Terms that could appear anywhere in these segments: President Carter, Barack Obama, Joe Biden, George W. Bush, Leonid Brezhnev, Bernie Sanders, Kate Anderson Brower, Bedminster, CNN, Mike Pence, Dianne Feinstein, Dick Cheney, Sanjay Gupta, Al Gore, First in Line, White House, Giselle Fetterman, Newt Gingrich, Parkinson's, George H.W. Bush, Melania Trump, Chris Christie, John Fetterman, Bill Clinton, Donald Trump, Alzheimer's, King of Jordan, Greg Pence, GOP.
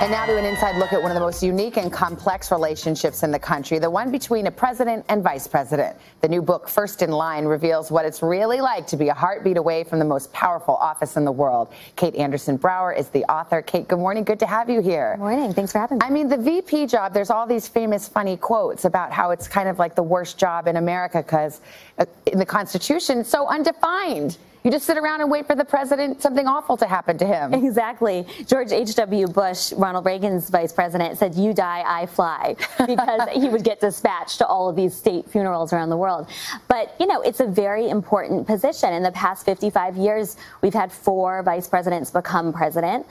And now to an inside look at one of the most unique and complex relationships in the country, the one between a president and vice president. The new book, First in Line, reveals what it's really like to be a heartbeat away from the most powerful office in the world. Kate Anderson Brower is the author. Kate, good morning. Good to have you here. Good morning. Thanks for having me. I mean, the VP job, there's all these famous funny quotes about how it's kind of like the worst job in America because in the Constitution, it's so undefined. You just sit around and wait for the president, something awful to happen to him. Exactly. George H.W. Bush, Ronald Reagan's vice president, said, "You die, I fly," because he would get dispatched to all of these state funerals around the world. But, you know, it's a very important position. In the past 55 years, we've had 4 vice presidents become president.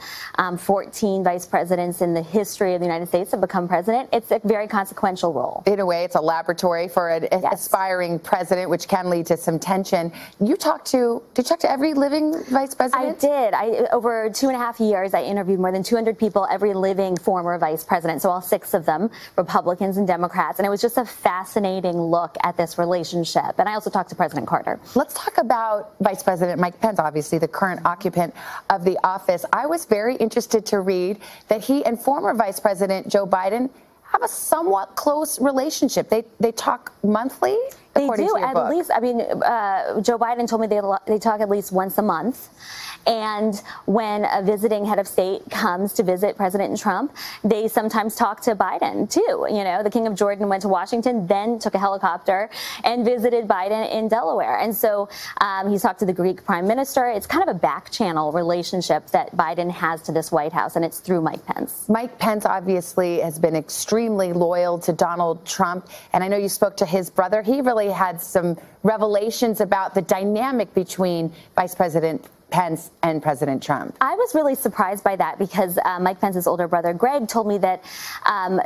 14 vice presidents in the history of the United States have become president. It's a very consequential role. In a way, it's a laboratory for an aspiring president, which can lead to some tension. You talked to... Did you talk to every living vice president? I did. Over 2.5 years, I interviewed more than 200 people, every living former vice president, so all 6 of them, Republicans and Democrats. And it was just a fascinating look at this relationship. And I also talked to President Carter. Let's talk about Vice President Mike Pence, obviously the current occupant of the office. I was very interested to read that he and former Vice President Joe Biden have a somewhat close relationship. They talk monthly? They do, at least. I mean, Joe Biden told me they talk at least once a month. And when a visiting head of state comes to visit President Trump, they sometimes talk to Biden, too. You know, the King of Jordan went to Washington, then took a helicopter and visited Biden in Delaware. And so he's talked to the Greek prime minister. It's kind of a back channel relationship that Biden has to this White House, and it's through Mike Pence. Mike Pence obviously has been extremely loyal to Donald Trump. And I know you spoke to his brother. He really had some revelations about the dynamic between Vice President Pence and President Trump. I was really surprised by that because Mike Pence's older brother, Greg, told me that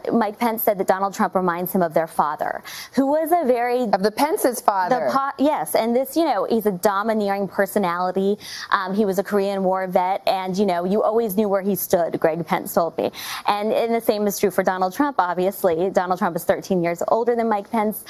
Mike Pence said that Donald Trump reminds him of their father, who was a very... Of the Pence's father. Yes, and this, you know, he's a domineering personality. He was a Korean War vet, and, you know, you always knew where he stood, Greg Pence told me. And the same is true for Donald Trump, obviously. Donald Trump is 13 years older than Mike Pence.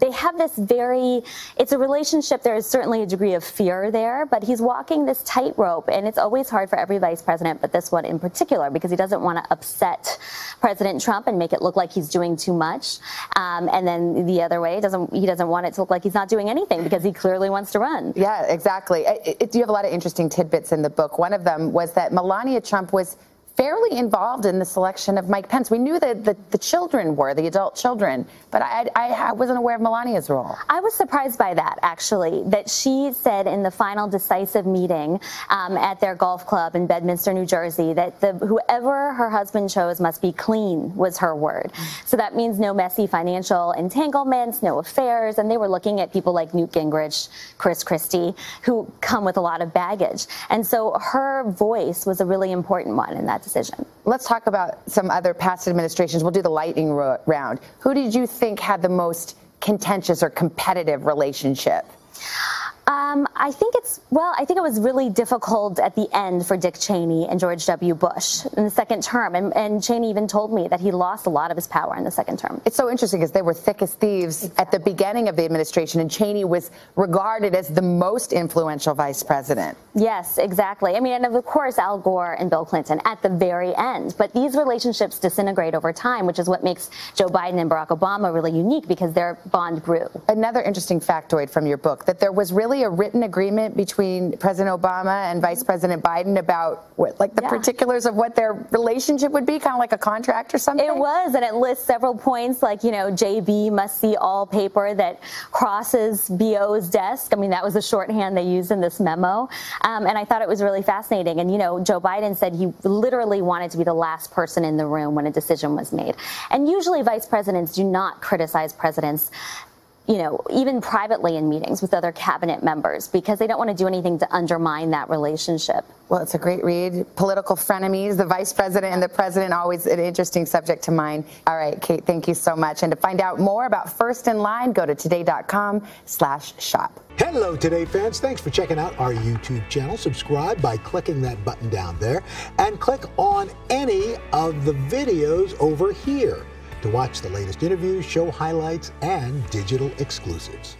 They have this very... It's a relationship. There is certainly a degree of fear there, but he's walking this tightrope, and it's always hard for every vice president, but this one in particular, because he doesn't want to upset President Trump and make it look like he's doing too much, and then the other way, he doesn't want it to look like he's not doing anything because he clearly wants to run. Yeah, exactly. You have a lot of interesting tidbits in the book. One of them was that Melania Trump was fairly involved in the selection of Mike Pence. We knew that the children were, the adult children, but I wasn't aware of Melania's role. I was surprised by that, actually, that she said in the final decisive meeting at their golf club in Bedminster, New Jersey, that whoever her husband chose must be clean, was her word. So that means no messy financial entanglements, no affairs, and they were looking at people like Newt Gingrich, Chris Christie, who come with a lot of baggage. And so her voice was a really important one in that decision. Let's talk about some other past administrations. We'll do the lightning round. Who did you think had the most contentious or competitive relationship? I think it was really difficult at the end for Dick Cheney and George W. Bush in the second term. And Cheney even told me that he lost a lot of his power in the second term. It's so interesting because they were thick as thieves at the beginning of the administration, and Cheney was regarded as the most influential vice president. Yes, exactly. I mean, and of course, Al Gore and Bill Clinton at the very end. But these relationships disintegrate over time, which is what makes Joe Biden and Barack Obama really unique because their bond grew. Another interesting factoid from your book, that there was really a written agreement between President Obama and Vice President Biden about particulars of what their relationship would be, kind of like a contract or something? It was, and it lists several points like, you know, JB must see all paper that crosses BO's desk. I mean, that was the shorthand they used in this memo. And I thought it was really fascinating. And, you know, Joe Biden said he literally wanted to be the last person in the room when a decision was made. And usually vice presidents do not criticize presidents, you know, even privately in meetings with other cabinet members, because they don't want to do anything to undermine that relationship. Well, it's a great read. Political frenemies, the vice president and the president, always an interesting subject to mind. All right, Kate, thank you so much. And to find out more about First in Line, go to today.com/shop. Hello, Today fans. Thanks for checking out our YouTube channel. Subscribe by clicking that button down there and click on any of the videos over here to watch the latest interviews, show highlights, and digital exclusives.